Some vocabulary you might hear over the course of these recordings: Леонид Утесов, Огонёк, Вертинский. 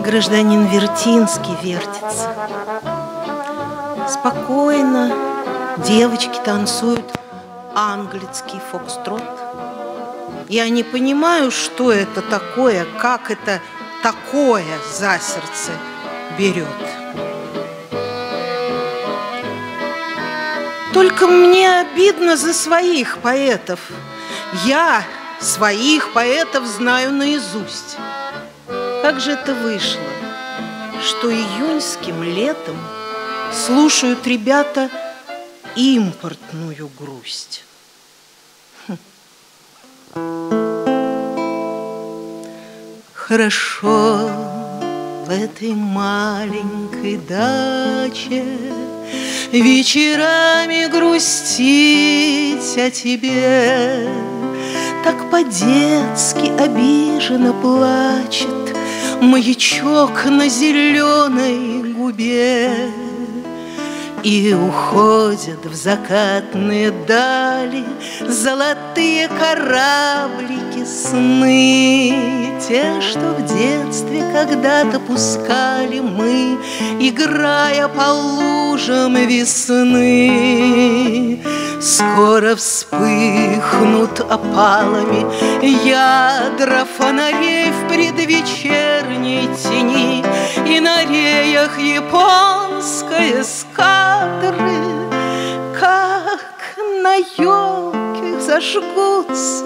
гражданин Вертинский вертится. Спокойно девочки танцуют английский фокстрот. Я не понимаю, что это такое, как это такое за сердце берет. Только мне обидно за своих поэтов. Я своих поэтов знаю наизусть. Как же это вышло, что июньским летом слушают ребята импортную грусть? Хорошо в этой маленькой даче вечерами грустить о тебе. Так по-детски обиженно плачет маячок на зеленой губе. И уходят в закатные дали золотые кораблики сны. Те, что в детстве когда-то пускали мы, играя по лужам весны. Скоро вспыхнут опалами ядра фонарей в предвечерней тени, и на реях японской эскадры, как на елке, зажгутся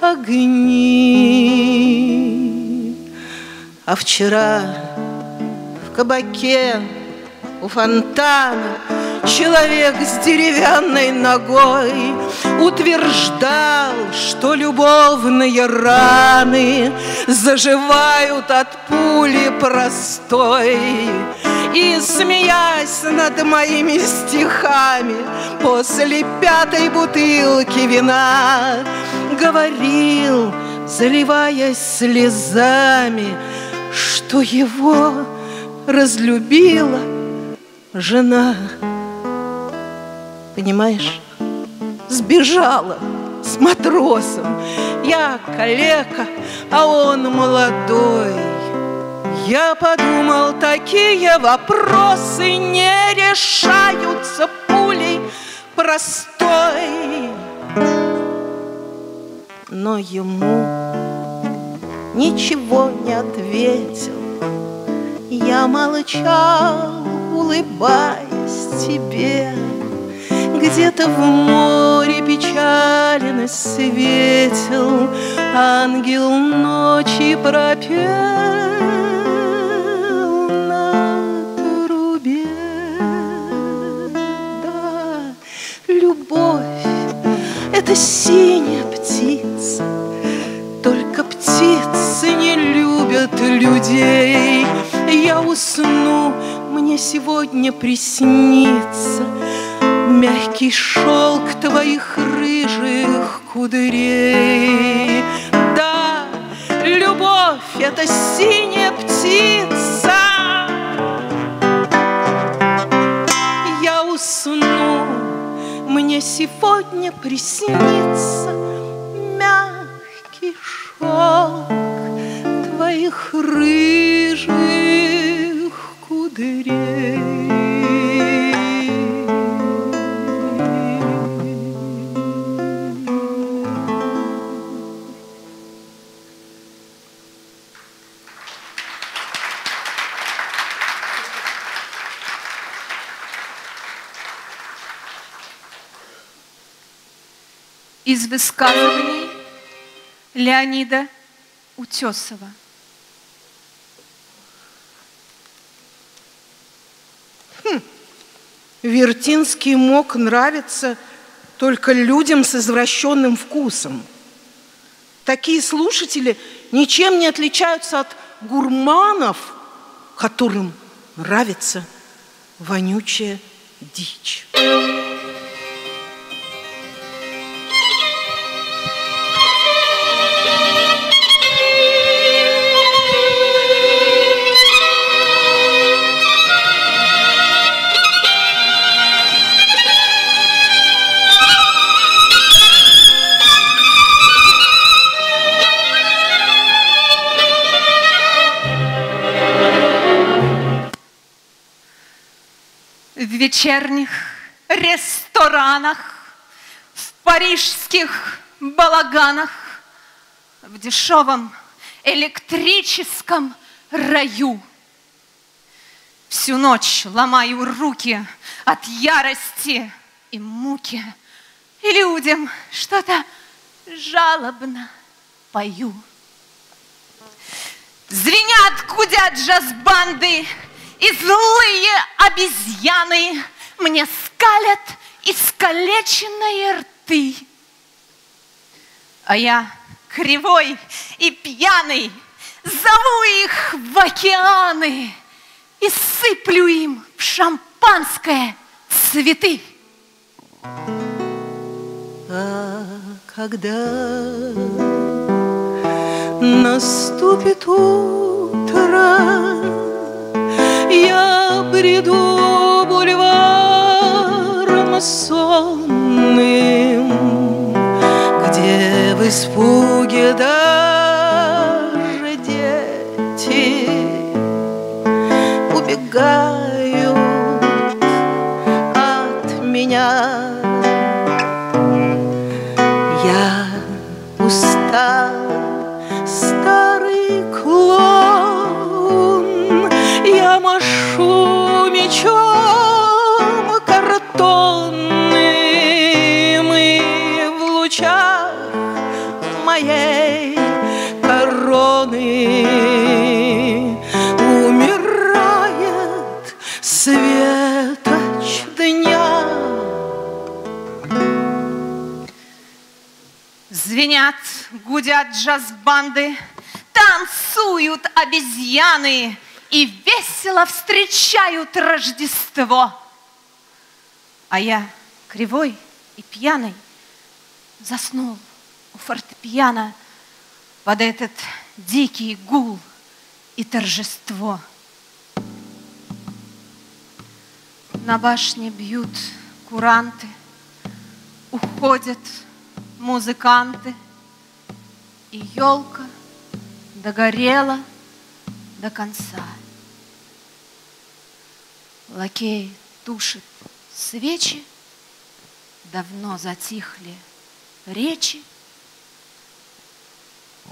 огни. А вчера в кабаке у фонтана человек с деревянной ногой утверждал, что любовные раны заживают от пули простой. И, смеясь над моими стихами, после пятой бутылки вина говорил, заливаясь слезами, что его разлюбила жена. Понимаешь, сбежала с матросом. Я калека, а он молодой. Я подумал, такие вопросы не решаются пулей простой. Но ему ничего не ответил. Я молчал, улыбаясь тебе. Где-то в море печален светил ангел ночи, пропел на трубе. Да, любовь — это синяя птица, только птицы не любят людей. Я усну, мне сегодня приснится мягкий шелк твоих рыжих кудрей. Да, любовь — это синяя птица. Я усну, мне сегодня приснится мягкий шелк твоих рыжих кудрей. Из высказываний Леонида Утесова. Вертинский мог нравиться только людям с извращенным вкусом. Такие слушатели ничем не отличаются от гурманов, которым нравится вонючая дичь. вечерних ресторанах, в парижских балаганах, в дешевом электрическом раю. Всю ночь ломаю руки от ярости и муки, и людям что-то жалобно пою. Звенят, гудят джаз-банды, и злые обезьяны мне скалят искалеченные рты. А я кривой и пьяный зову их в океаны и сыплю им в шампанское цветы. А когда наступит утро, я бреду бульваром сонным, где в испуге даже дети убегают от меня. Я устал, старый клоун, я машу мечом картонным, и в лучах моей короны умирает светоч дня. Звенят, гудят джаз-банды, танцуют обезьяны и весело встречают Рождество. А я, кривой и пьяный, заснул у фортепиано под этот дикий гул и торжество. На башне бьют куранты, уходят музыканты, и елка догорела до конца. Лакей тушит свечи, давно затихли речи,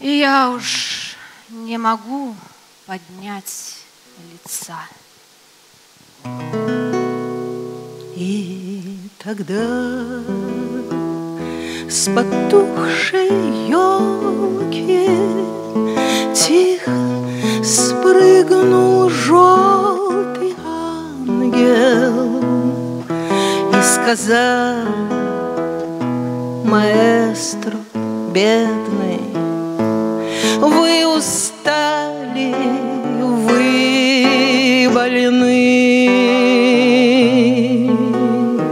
и я уж не могу поднять лица. И тогда с потухшей елки тихо спрыгнул желтый ангел и сказал: маэстро бедный, вы устали, вы больны.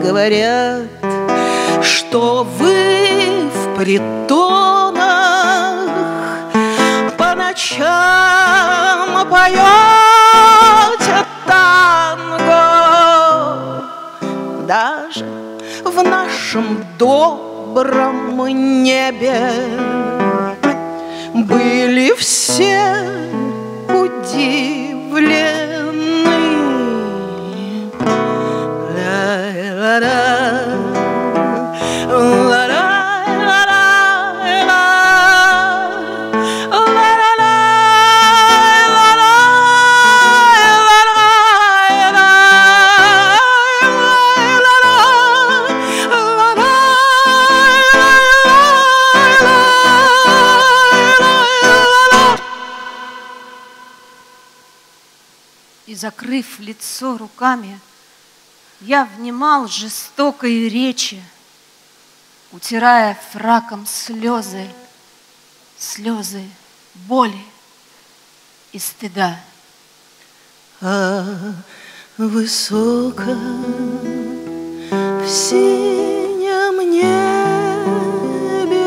Говорят, что вы притонах по ночам поете танго. Даже в нашем добром небе были все удивлены. Закрыв лицо руками, я внимал жестокой речи, утирая фраком слезы, слезы боли и стыда. А высоко в синем небе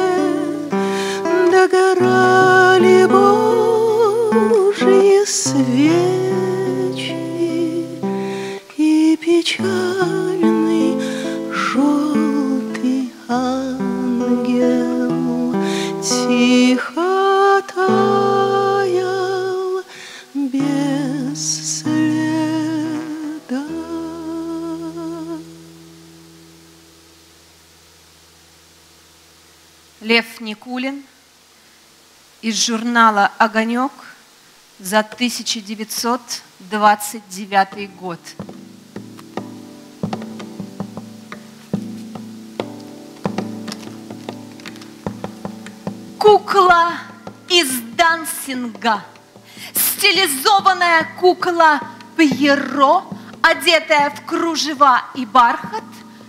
догорали Божьи свет. Печальный желтый ангел тихо таял без следа. из журнала «Огонёк» за 1929 год. Кукла из Дансинга, стилизованная кукла Пьеро, одетая в кружева и бархат,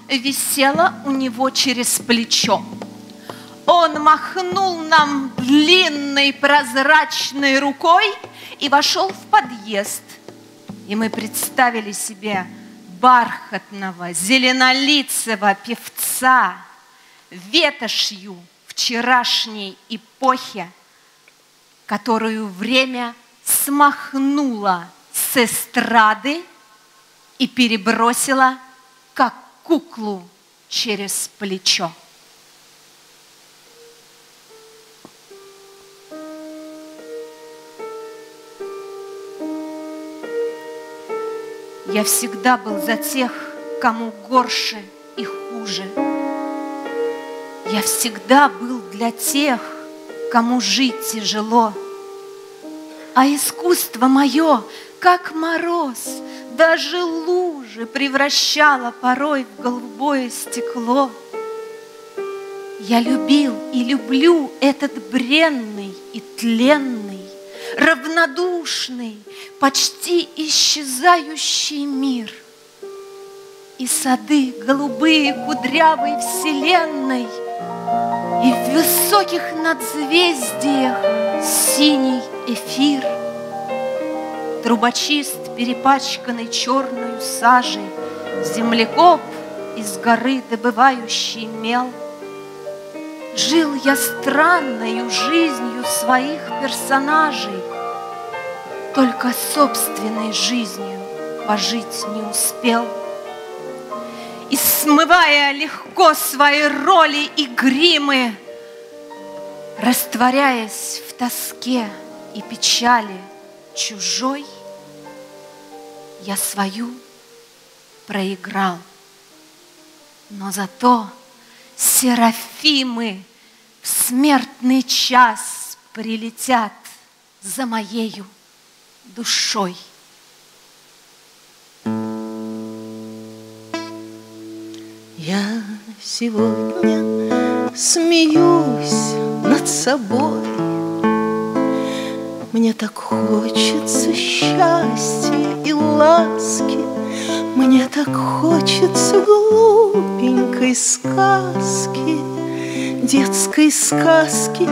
висела у него через плечо. Он махнул нам длинной прозрачной рукой и вошел в подъезд. И мы представили себе бархатного, зеленолицего певца, ветошью вчерашней эпохи, которую время смахнуло с эстрады и перебросило, как куклу, через плечо. Я всегда был за тех, кому горше и хуже. Я всегда был для тех, кому жить тяжело. А искусство мое, как мороз, даже лужи превращало порой в голубое стекло. Я любил и люблю этот бренный и тленный, равнодушный, почти исчезающий мир. И сады голубые кудрявой вселенной, и в высоких надзвездиях синий эфир. Трубочист, перепачканный черную сажей, землекоп из горы, добывающий мел. Жил я странною жизнью своих персонажей, только собственной жизнью пожить не успел. И, смывая легко свои роли и гримы, растворяясь в тоске и печали чужой, я свою проиграл. Но зато серафимы в смертный час прилетят за моею душой. Я сегодня смеюсь над собой. Мне так хочется счастья и ласки. Мне так хочется глупенькой сказки, детской сказки,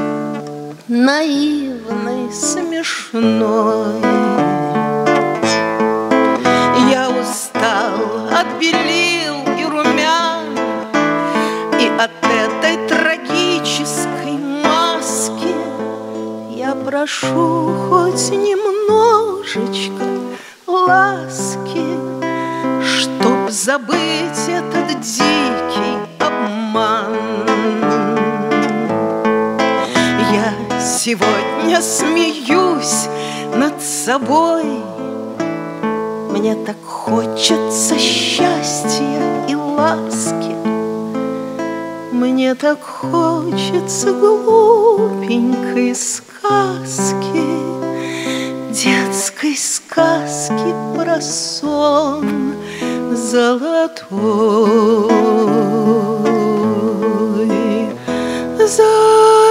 наивной, смешной. Я устал от белил и румян и от этой трагической маски. Я прошу хоть немножечко ласки, чтоб забыть этот дикий обман. Я сегодня смеюсь над собой. Мне так хочется счастья и ласки. Мне так хочется глупенькой сказки, детской сказки про сон золотой, золотой.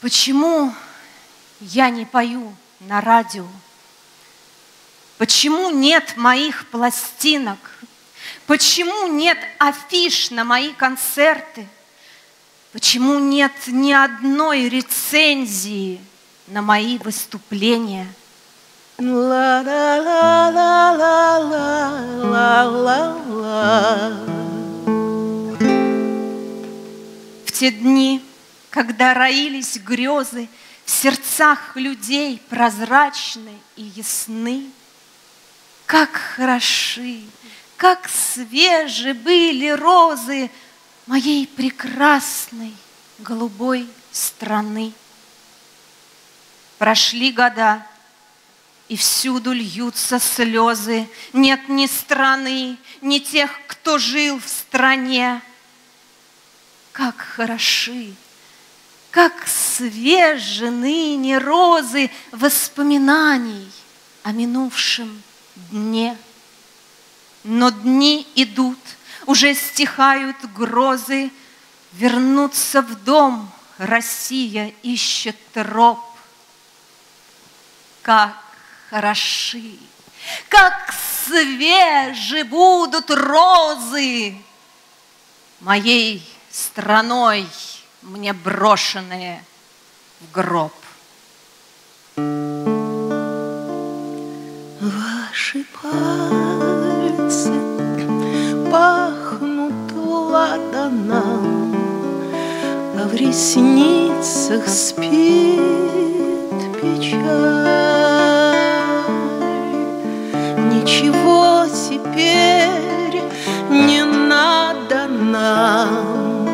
Почему я не пою на радио? Почему нет моих пластинок? Почему нет афиш на мои концерты? Почему нет ни одной рецензии на мои выступления? В те дни, когда роились грезы в сердцах людей прозрачны и ясны, как хороши, как свежи были розы моей прекрасной голубой страны. Прошли года, и всюду льются слезы. Нет ни страны, ни тех, кто жил в стране. Как хороши, как свежи ныне розы воспоминаний о минувшем дне. Но дни идут, уже стихают грозы. Вернуться в дом Россия ищет троп. Как хороши, как свежи будут розы моей страной, мне брошенные в гроб. Ваши пальцы пахнут ладаном, а в ресницах спит печаль. Ничего теперь не надо нам,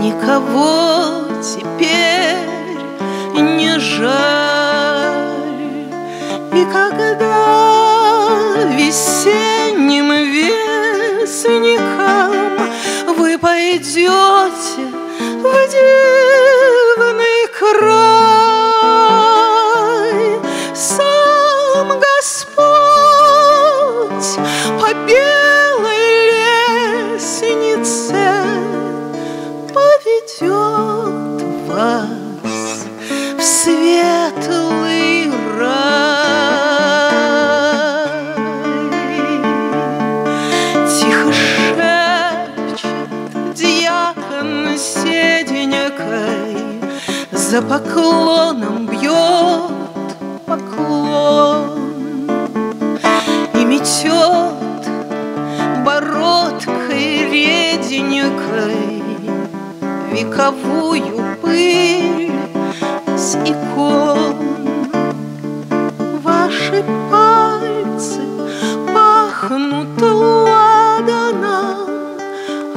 никого теперь не жаль. И когда весенним вестником вы пойдете в дивный край, сам Господь по белой лестнице поведет вас в светлый рай. Тихо шепчет диакон седенькой, за поклоном бьет поклон и метет бородкой реденькой вековую пыль с икон. Ваши пальцы пахнут ладаном,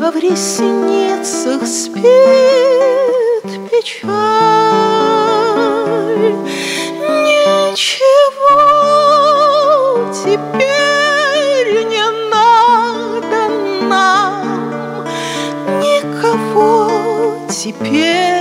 а в ресницах спит печаль. Ничего теперь не надо нам, никого теперь